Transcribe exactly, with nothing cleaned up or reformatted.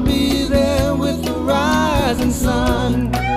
I'll be there with the rising sun.